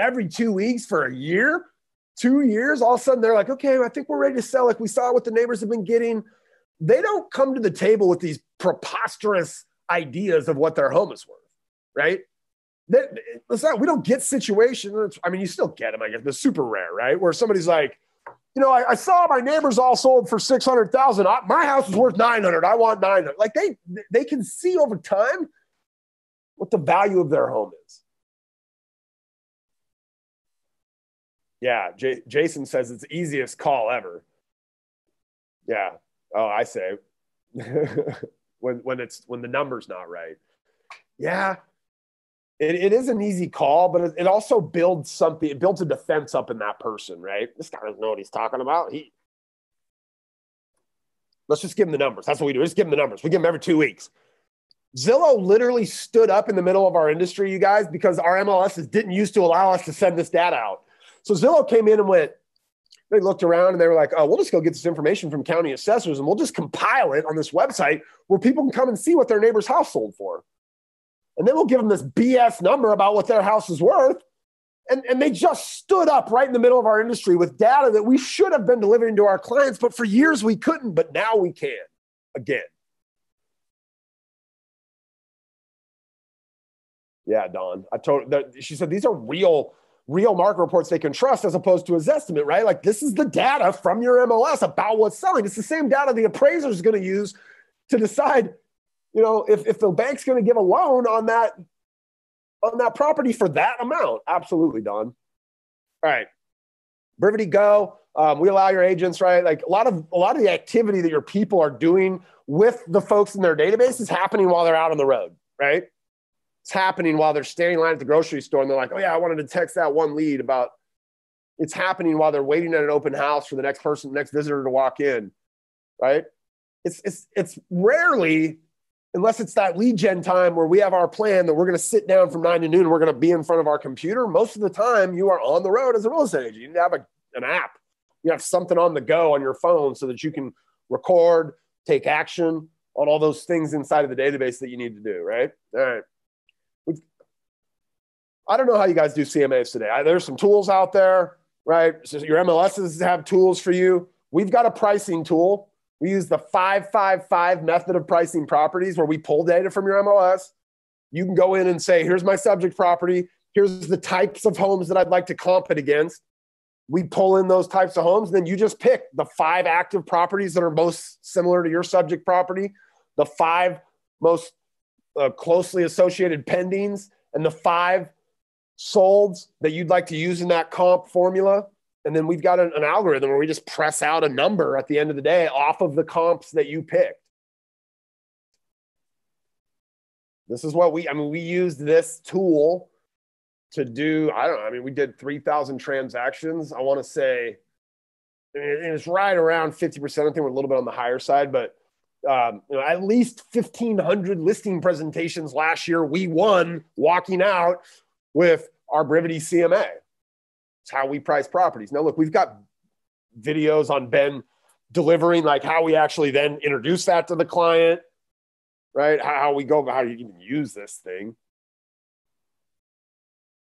every 2 weeks for a year, 2 years, all of a sudden they're like, okay, I think we're ready to sell. Like we saw what the neighbors have been getting. They don't come to the table with these preposterous ideas of what their home is worth, right? We don't get situations. I mean, you still get them, I guess, but super rare, right? Where somebody's like, I saw my neighbors all sold for 600,000. My house is worth 900. I want 900. Like they can see over time what the value of their home is. Yeah, Jason says it's the easiest call ever. Yeah. Oh, I say when the number's not right. Yeah, it is an easy call, but it also builds something. It builds a defense up in that person, right? This guy doesn't know what he's talking about. Let's just give him the numbers. That's what we do. Just give him the numbers. We give him every 2 weeks. Zillow literally stood up in the middle of our industry, you guys, because our MLSs didn't used to allow us to send this data out. So Zillow came in and they looked around and they were like, oh, we'll just go get this information from county assessors and we'll just compile it on this website where people can come and see what their neighbor's house sold for. And then we'll give them this BS number about what their house is worth. And they just stood up right in the middle of our industry with data that we should have been delivering to our clients, but for years we couldn't, but now we can again. Yeah, Don, I told her, she said, these are real market reports they can trust as opposed to his estimate, right? Like this is the data from your MLS about what's selling. It's the same data the appraiser is going to use to decide, if the bank's going to give a loan on that property for that amount. Absolutely, Don. All right. Brivity Go. We allow your agents, right? Like a lot of the activity that your people are doing with the folks in their database is happening while they're out on the road, right? It's happening while they're standing in line at the grocery store and they're like, oh yeah, I wanted to text that one lead about, it's happening while they're waiting at an open house for the next visitor to walk in. right? It's rarely, unless it's that lead gen time where we have our plan that we're going to sit down from 9 to noon, and we're going to be in front of our computer. Most of the time you are on the road as a real estate agent. You have an app, you have something on the go on your phone so that you can record, take action on all those things inside of the database that you need to do, right? All right. I don't know how you guys do CMAs today. There's some tools out there, right? So your MLSs have tools for you. We've got a pricing tool. We use the 555 method of pricing properties where we pull data from your MLS. You can go in and say, here's my subject property. Here's the types of homes that I'd like to comp it against. We pull in those types of homes. Then you just pick the 5 active properties that are most similar to your subject property, the 5 most closely associated pendings, and the 5 solds that you'd like to use in that comp formula. And then we've got an algorithm where we just press out a number at the end of the day off of the comps that you picked. This is what we used this tool to do. We did 3,000 transactions. I want to say, it's right around 50%. I think we're a little bit on the higher side, but at least 1,500 listing presentations last year, we won walking out with our Brivity CMA. It's how we price properties. Now, look, we've got videos on Ben delivering like how we actually then introduce that to the client, right? How you even use this thing.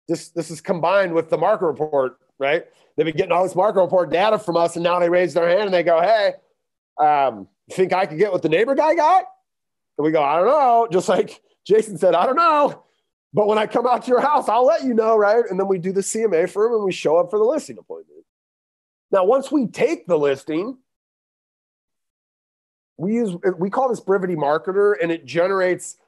This is combined with the market report, right? They've been getting all this market report data from us, and now they raise their hand and they go, hey, you think I could get what the neighbor guy got? And we go, I don't know. Just like Jason said, I don't know. But when I come out to your house, I'll let you know, right? And then we do the CMA for him and we show up for the listing appointment. Now, once we take the listing, we call this Brivity Marketer, and it generates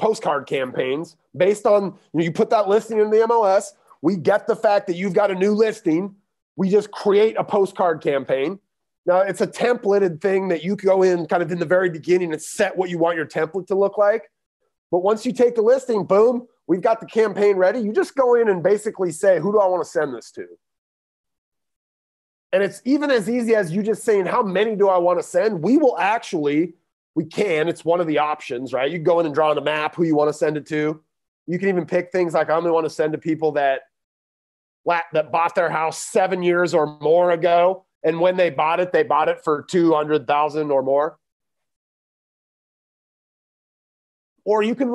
postcard campaigns based on, you put that listing in the MLS, we get the fact that you've got a new listing, we just create a postcard campaign. Now, it's a templated thing that you go in kind of in the very beginning and set what you want your template to look like. But once you take the listing, boom, we've got the campaign ready. You just go in and basically say, who do I want to send this to? And it's even as easy as you just saying, how many do I want to send? It's one of the options, right? You go in and draw on a map who you want to send it to. You can even pick things like, I only want to send to people that bought their house 7 years or more ago. And when they bought it for $200,000 or more. Or you can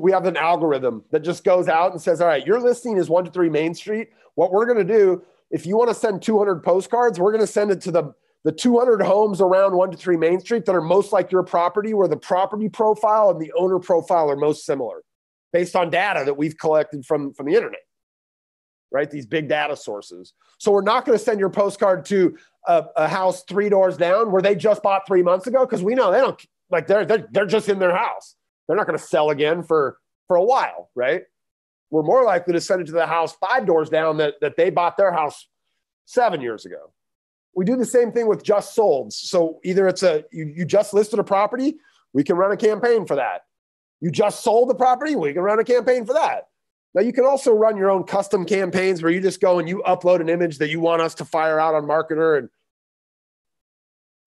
we have an algorithm that just goes out and says, all right, your listing is 1 to 3 Main Street. What we're going to do, if you want to send 200 postcards, we're going to send it to the 200 homes around 1 to 3 Main Street that are most like your property, where the property profile and the owner profile are most similar based on data that we've collected from the internet, right? These big data sources. So we're not going to send your postcard to a house 3 doors down where they just bought 3 months ago, because we know they don't, like they're just in their house. They're not going to sell again for a while, right? We're more likely to send it to the house 5 doors down that they bought their house 7 years ago. We do the same thing with just solds. So either it's you just listed a property, we can run a campaign for that. You just sold the property, we can run a campaign for that. Now you can also run your own custom campaigns where you just go and you upload an image that you want us to fire out on Marketer. And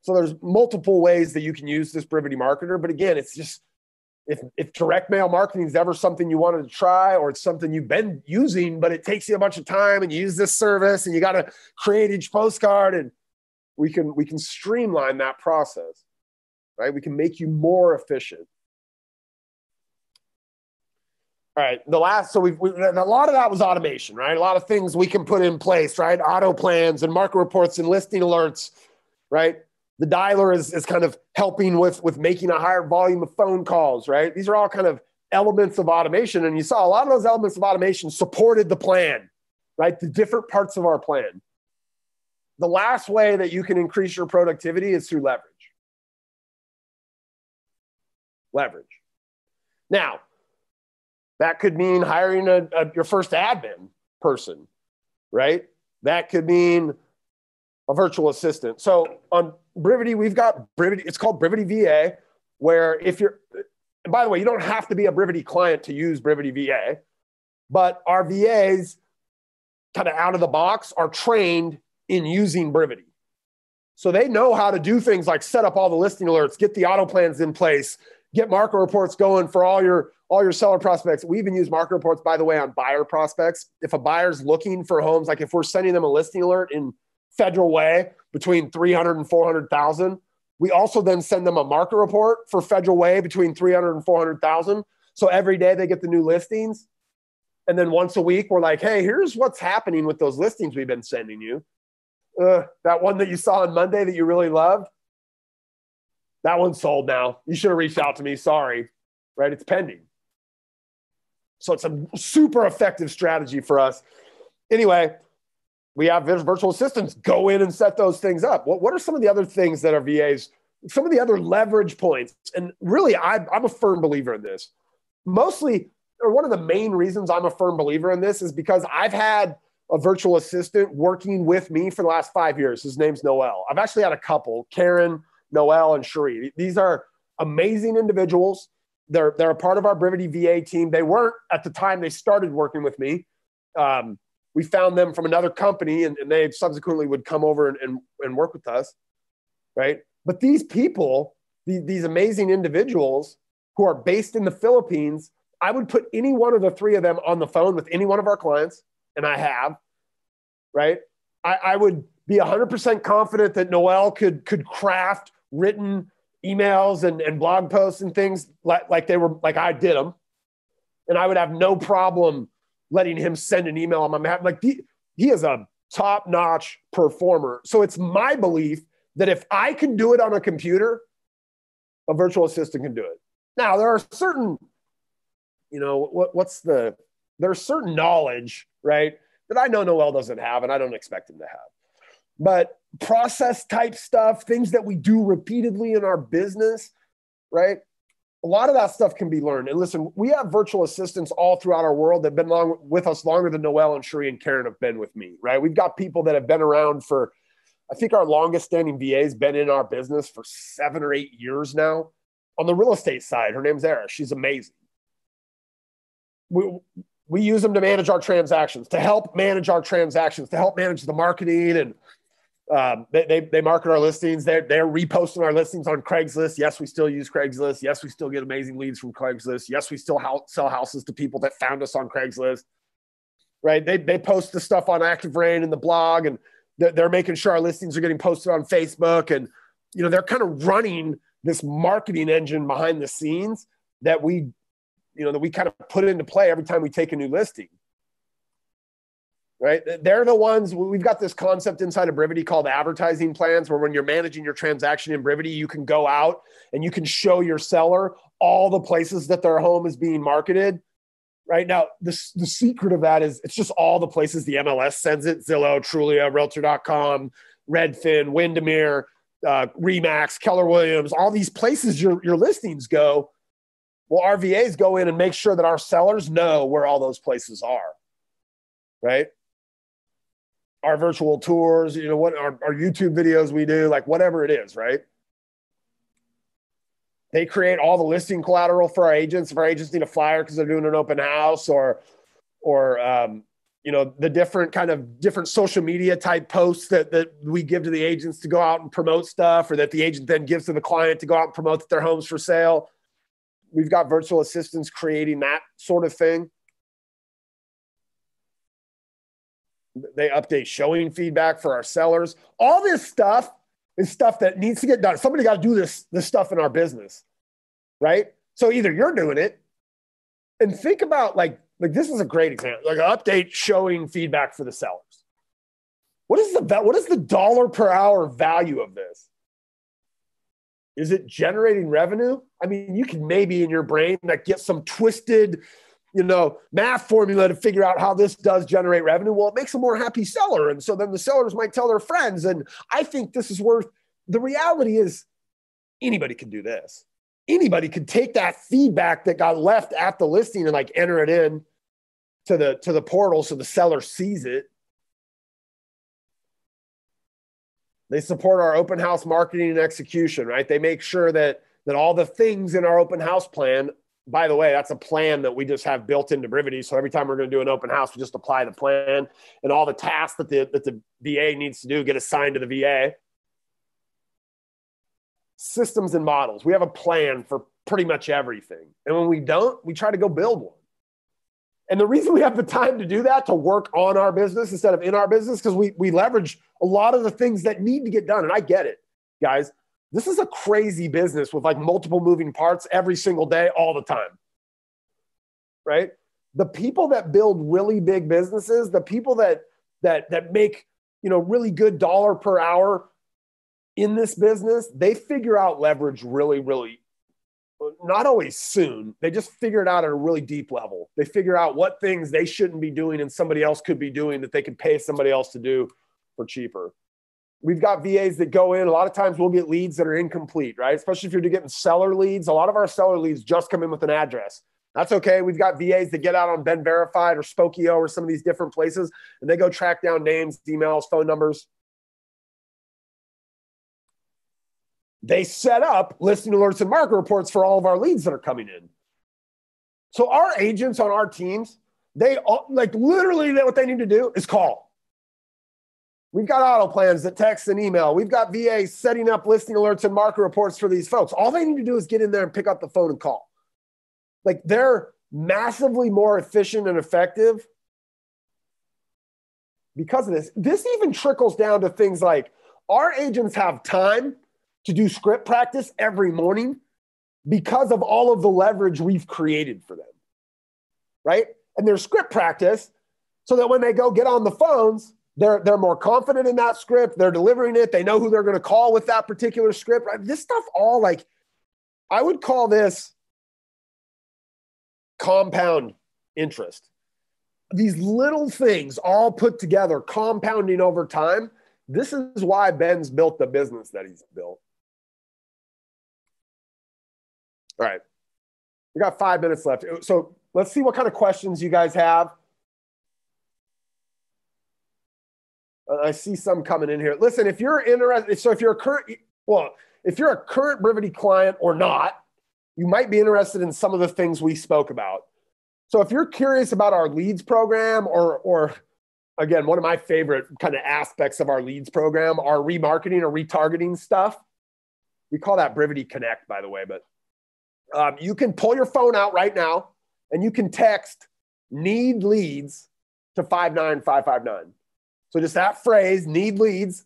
so there's multiple ways that you can use this Brivity Marketer. But again, it's just, if direct mail marketing is ever something you wanted to try, or it's something you've been using, but it takes you a bunch of time and you use this service and you got to create each postcard, and we can streamline that process, right? We can make you more efficient. All right. And a lot of that was automation, right? A lot of things we can put in place, right? Auto plans and market reports and listing alerts, right? The dialer is kind of helping with making a higher volume of phone calls, right? These are all kind of elements of automation. And you saw a lot of those elements of automation supported the plan, right? The different parts of our plan. The last way that you can increase your productivity is through leverage. Leverage. Now, that could mean hiring your first admin person, right? That could mean a virtual assistant. So on Brivity, we've got Brivity. It's called Brivity VA, where and by the way, you don't have to be a Brivity client to use Brivity VA, but our VAs kind of out of the box are trained in using Brivity. So they know how to do things like set up all the listing alerts, get the auto plans in place, get market reports going for all your seller prospects. We even use market reports, by the way, on buyer prospects. If a buyer's looking for homes, like if we're sending them a listing alert in Federal Way between 300 and 400,000, we also then send them a market report for Federal Way between 300 and 400,000. So every day they get the new listings. And then once a week, we're like, hey, here's what's happening with those listings we've been sending you. That one that you saw on Monday that you really loved, that one's sold now. You should have reached out to me. Sorry, right? It's pending. So it's a super effective strategy for us. Anyway, we have virtual assistants go in and set those things up. What are some of the other things that our VAs, some of the other leverage points? And really, I'm a firm believer in this. Mostly, or one of the main reasons I'm a firm believer in this is because I've had a virtual assistant working with me for the last 5 years. His name's Noel. I've actually had a couple, Karen, Noel, and Sherrie. These are amazing individuals. They're a part of our Brivity VA team. They weren't at the time they started working with me. We found them from another company, and they subsequently would come over and work with us, right? But these people, these amazing individuals who are based in the Philippines, I would put any one of the three of them on the phone with any one of our clients, and I have, right? I would be 100% confident that Noel could craft written emails and blog posts and things like I did them, and I would have no problem letting him send an email on my map. Like he is a top-notch performer. So it's my belief that if I can do it on a computer, a virtual assistant can do it. Now there are certain, there's certain knowledge, right, that I know Noel doesn't have and I don't expect him to have. But process type stuff, things that we do repeatedly in our business, right? A lot of that stuff can be learned. And listen, we have virtual assistants all throughout our world that have been with us longer than Noel and Sherrie and Karen have been with me, right? We've got people that have been around for, I think our longest standing VA has been in our business for 7 or 8 years now. On the real estate side, her name's Erin. She's amazing. We use them to manage our transactions, to help manage our transactions, to help manage the marketing. And they market our listings. They're reposting our listings on Craigslist. Yes, we still use Craigslist. Yes, we still get amazing leads from Craigslist. Yes, we still sell houses to people that found us on Craigslist, right? They post the stuff on ActiveRain and the blog, and they're making sure our listings are getting posted on Facebook. And, they're kind of running this marketing engine behind the scenes that we kind of put into play every time we take a new listing. Right? They're the ones, we've got this concept inside of Brivity called advertising plans, where when you're managing your transaction in Brivity, you can go out and you can show your seller all the places that their home is being marketed. Right now, the secret of that is it's just all the places the MLS sends it: Zillow, Trulia, Realtor.com, Redfin, Windermere, Remax, Keller Williams, all these places your listings go. Well, our VAs go in and make sure that our sellers know where all those places are. Right? Our virtual tours, what our YouTube videos we do, like whatever it is, right? They create all the listing collateral for our agents. If our agents need a flyer because they're doing an open house or the different social media type posts that we give to the agents to go out and promote stuff, or that the agent then gives to the client to go out and promote that their home's for sale. We've got virtual assistants creating that sort of thing. They update showing feedback for our sellers. All this stuff is stuff that needs to get done. Somebody got to do this stuff in our business, right? So either you're doing it, and think about like this is a great example, like an update showing feedback for the sellers. What is the dollar per hour value of this? Is it generating revenue? I mean, you can maybe in your brain get some twisted math formula to figure out how this does generate revenue. Well, it makes a more happy seller. And so then the sellers might tell their friends, and I think this is worth, the reality is anybody can do this. Anybody could take that feedback that got left at the listing and enter it in to the portal so the seller sees it. They support our open house marketing and execution, right? They make sure that all the things in our open house plan, by the way, that's a plan that we just have built into Brivity. So every time we're going to do an open house, we just apply the plan, and all the tasks that the VA needs to do get assigned to the VA. systems and models. We have a plan for pretty much everything. And when we don't, we try to go build one. And the reason we have the time to do that, to work on our business instead of in our business, because we leverage a lot of the things that need to get done. And I get it, guys. This is a crazy business with like multiple moving parts every single day, all the time, right? The people that build really big businesses, the people that make, you know, really good dollar per hour in this business, they figure out leverage really, really, not always soon. They just figure it out at a really deep level. They figure out what things they shouldn't be doing and somebody else could be doing that they could pay somebody else to do for cheaper. We've got VAs that go in. A lot of times we'll get leads that are incomplete, right? Especially if you're getting seller leads. A lot of our seller leads just come in with an address. That's okay. We've got VAs that get out on Ben Verified or Spokio or some of these different places, and they go track down names, emails, phone numbers. They set up listing alerts and market reports for all of our leads that are coming in. So our agents on our teams, they all, like literally what they need to do is call. We've got auto plans that text and email. We've got VAs setting up listing alerts and market reports for these folks. All they need to do is get in there and pick up the phone and call. Like, they're massively more efficient and effective because of this. This even trickles down to things like our agents have time to do script practice every morning because of all of the leverage we've created for them, right? And their script practice so that when they go get on the phones, they're more confident in that script. They're delivering it. They know who they're going to call with that particular script. This stuff all, like, I would call this compound interest. These little things all put together, compounding over time. This is why Ben's built the business that he's built. All right. We got 5 minutes left. So let's see what kind of questions you guys have. I see some coming in here. Listen, if you're interested, so if you're a current Brivity client or not, you might be interested in some of the things we spoke about. So if you're curious about our leads program, or again, one of my favorite kind of aspects of our leads program, our remarketing or retargeting stuff, we call that Brivity Connect, by the way, but you can pull your phone out right now and you can text "need leads" to 59559. So just that phrase, "need leads."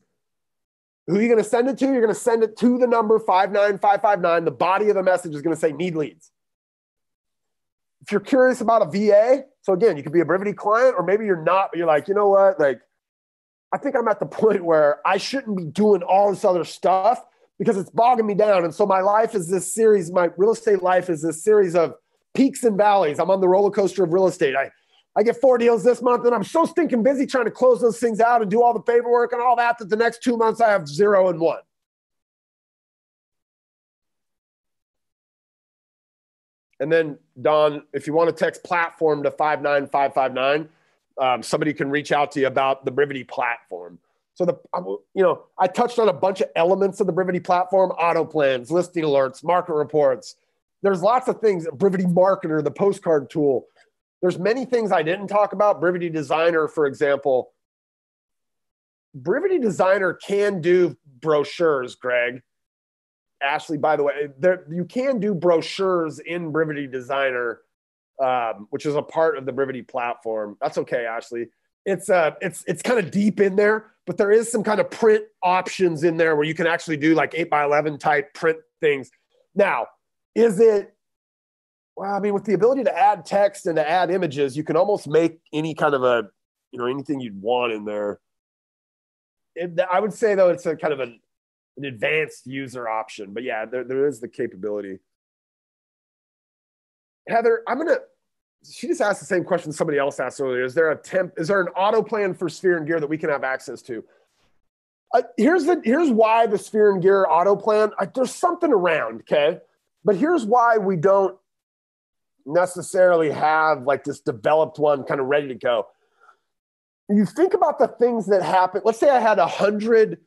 Who are you going to send it to? You're going to send it to the number 59559. The body of the message is going to say "need leads." If you're curious about a VA, so again, you could be a Brivity client, or maybe you're not, but you're like, you know what? Like, I think I'm at the point where I shouldn't be doing all this other stuff because it's bogging me down. And so my life is this series, my real estate life is this series of peaks and valleys. I'm on the roller coaster of real estate. I get 4 deals this month, and I'm so stinking busy trying to close those things out and do all the paperwork and all that, that the next 2 months I have 0 and 1. And then, Don, if you want to text "platform" to 59559, somebody can reach out to you about the Brivity platform. So I touched on a bunch of elements of the Brivity platform: auto plans, listing alerts, market reports. There's lots of things. Brivity Marketer, the postcard tool. There's many things I didn't talk about. Brivity Designer, for example. Brivity Designer can do brochures, Greg. Ashley, by the way, you can do brochures in Brivity Designer, which is a part of the Brivity platform. That's okay, Ashley. It's kind of deep in there, but there is some kind of print options in there where you can actually do like 8x11 type print things. Now, with the ability to add text and to add images, you can almost make any kind of anything you'd want in there. I would say, though, it's a kind of an advanced user option. But yeah, there is the capability. Heather, she just asked the same question somebody else asked earlier. Is there an auto plan for Sphere and Gear that we can have access to? Here's why the Sphere and Gear auto plan, there's something around, okay? But here's why we don't necessarily have like this developed one kind of ready to go. You think about the things that happen. Let's say I had 100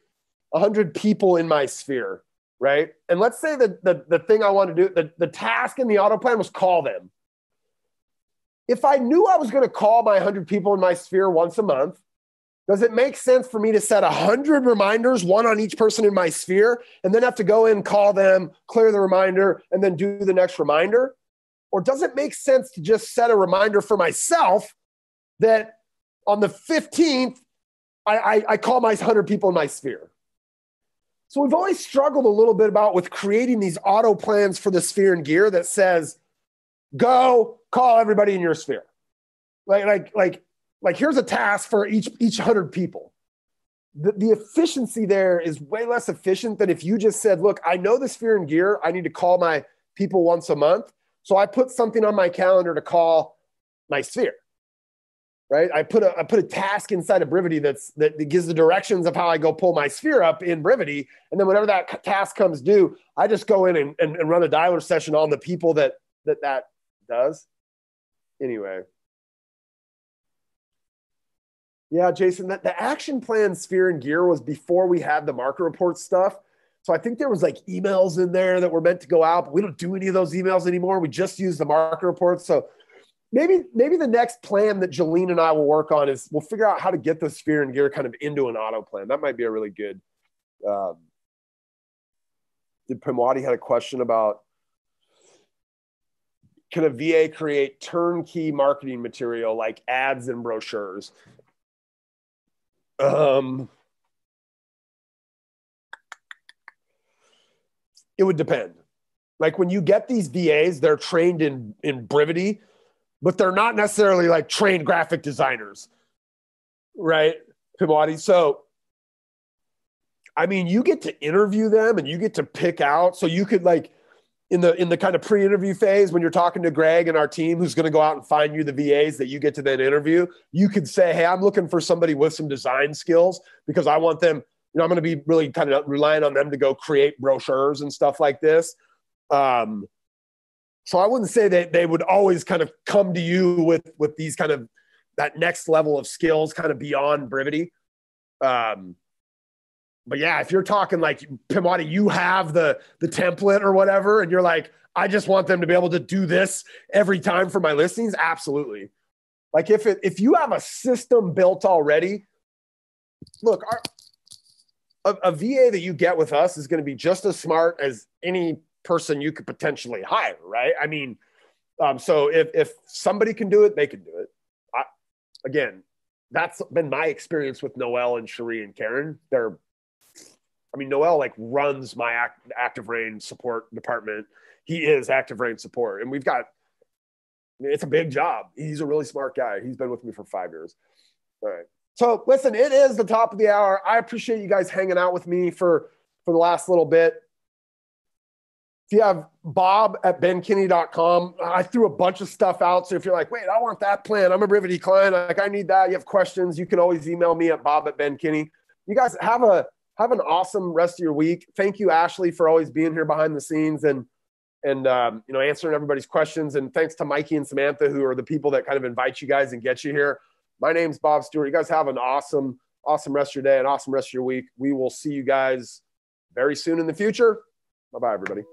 people in my sphere, right? And let's say that the thing I want to do, the task in the auto plan was call them. If I knew I was going to call my 100 people in my sphere once a month, Does it make sense for me to set 100 reminders, one on each person in my sphere, and then have to go in, call them, clear the reminder, and then do the next reminder? Or does it make sense to just set a reminder for myself that on the 15th, I call my 100 people in my sphere? So we've always struggled a little bit about with creating these auto plans for the sphere and gear that says, go call everybody in your sphere. Like here's a task for each 100 people. The efficiency there is way less efficient than if you just said, look, I know the sphere and gear. I need to call my people once a month. So I put something on my calendar to call my sphere, right? I put a task inside of Brivity that gives the directions of how I go pull my sphere up in Brivity. And then whenever that task comes due, I just go in and run a dialer session on the people that does. Anyway. Yeah, Jason, the action plan sphere and gear was before we had the market report stuff. So I think there was like emails in there that were meant to go out, but we don't do any of those emails anymore. We just use the market reports. So maybe the next plan that Jalene and I will work on is we'll figure out how to get the sphere and gear kind of into an auto plan. That might be a really good. Did Pimwadi had a question about, can a VA create turnkey marketing material like ads and brochures? It would depend. Like when you get these VAs, they're trained in Brivity, but they're not necessarily like trained graphic designers, right, Pimwadi? So, I mean, you get to interview them and you get to pick out. So you could like in the kind of pre-interview phase, when you're talking to Greg and our team, who's going to go out and find you the VAs that you get to then interview, you could say, hey, I'm looking for somebody with some design skills because I want them. You know, I'm going to be really kind of relying on them to go create brochures and stuff like this. So I wouldn't say that they would always kind of come to you with these kind of that next level of skills kind of beyond Brivity. But yeah, if you're talking like Pimwadi, you have the template or whatever, and you're like, I just want them to be able to do this every time for my listings. Absolutely. Like if you have a system built already, look, a VA that you get with us is going to be just as smart as any person you could potentially hire, right? I mean, so if somebody can do it, they can do it. Again, that's been my experience with Noel and Sherrie and Karen. Noel like runs my ActiveRain support department. He is ActiveRain support. And it's a big job. He's a really smart guy. He's been with me for 5 years. All right. So listen, it is the top of the hour. I appreciate you guys hanging out with me for the last little bit. If you have bob@benkinney.com, I threw a bunch of stuff out. So if you're like, wait, I want that plan. I'm a Brivity client. Like I need that. You have questions. You can always email me at bob@benkinney. You guys have an awesome rest of your week. Thank you, Ashley, for always being here behind the scenes and you know, answering everybody's questions. And thanks to Mikey and Samantha, who are the people that kind of invite you guys and get you here. My name's Bob Stewart. You guys have an awesome, awesome rest of your day and awesome rest of your week. We will see you guys very soon in the future. Bye-bye, everybody.